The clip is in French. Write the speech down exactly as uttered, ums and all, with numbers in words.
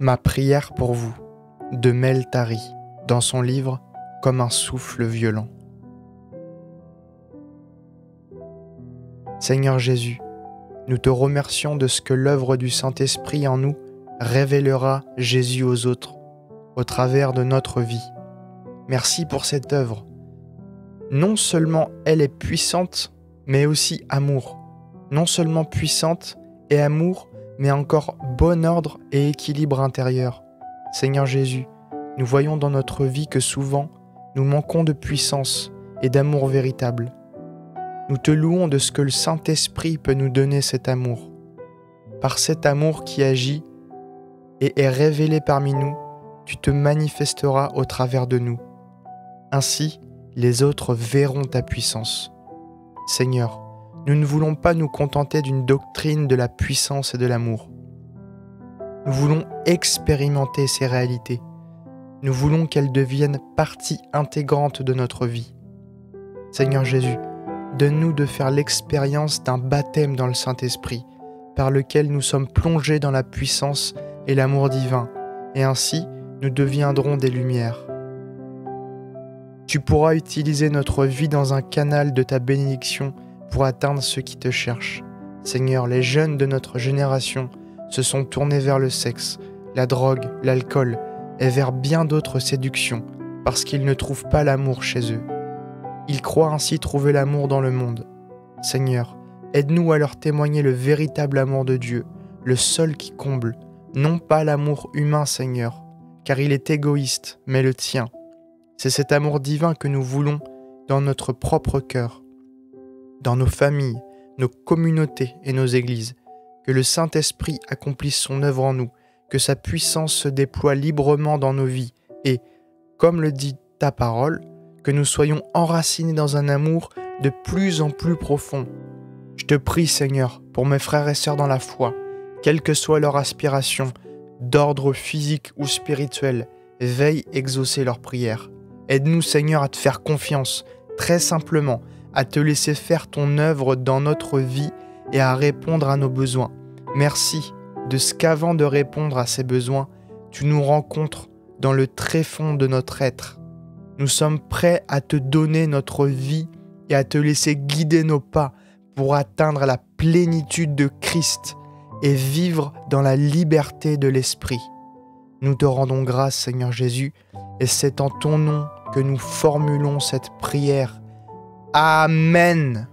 Ma prière pour vous, de Mel Tari, dans son livre « Comme un souffle violent ». Seigneur Jésus, nous te remercions de ce que l'œuvre du Saint-Esprit en nous révélera Jésus aux autres, au travers de notre vie. Merci pour cette œuvre. Non seulement elle est puissante, mais aussi amour. Non seulement puissante et amour, mais encore bon ordre et équilibre intérieur. Seigneur Jésus, nous voyons dans notre vie que souvent, nous manquons de puissance et d'amour véritable. Nous te louons de ce que le Saint-Esprit peut nous donner cet amour. Par cet amour qui agit et est révélé parmi nous, tu te manifesteras au travers de nous. Ainsi, les autres verront ta puissance. Seigneur, nous ne voulons pas nous contenter d'une doctrine de la puissance et de l'amour. Nous voulons expérimenter ces réalités. Nous voulons qu'elles deviennent partie intégrante de notre vie. Seigneur Jésus, donne-nous de faire l'expérience d'un baptême dans le Saint-Esprit, par lequel nous sommes plongés dans la puissance et l'amour divin, et ainsi nous deviendrons des lumières. Tu pourras utiliser notre vie dans un canal de ta bénédiction pour atteindre ceux qui te cherchent. Seigneur, les jeunes de notre génération se sont tournés vers le sexe, la drogue, l'alcool et vers bien d'autres séductions parce qu'ils ne trouvent pas l'amour chez eux. Ils croient ainsi trouver l'amour dans le monde. Seigneur, aide-nous à leur témoigner le véritable amour de Dieu, le seul qui comble, non pas l'amour humain, Seigneur, car il est égoïste, mais le tien. C'est cet amour divin que nous voulons dans notre propre cœur, dans nos familles, nos communautés et nos églises. Que le Saint-Esprit accomplisse son œuvre en nous, que sa puissance se déploie librement dans nos vies et, comme le dit ta parole, que nous soyons enracinés dans un amour de plus en plus profond. Je te prie, Seigneur, pour mes frères et sœurs dans la foi, quelle que soit leur aspiration, d'ordre physique ou spirituel, veille exaucer leurs prières. Aide-nous, Seigneur, à te faire confiance, très simplement, à te laisser faire ton œuvre dans notre vie et à répondre à nos besoins. Merci de ce qu'avant de répondre à ces besoins, tu nous rencontres dans le tréfonds de notre être. Nous sommes prêts à te donner notre vie et à te laisser guider nos pas pour atteindre la plénitude de Christ et vivre dans la liberté de l'esprit. Nous te rendons grâce, Seigneur Jésus, et c'est en ton nom que nous formulons cette prière. Amen.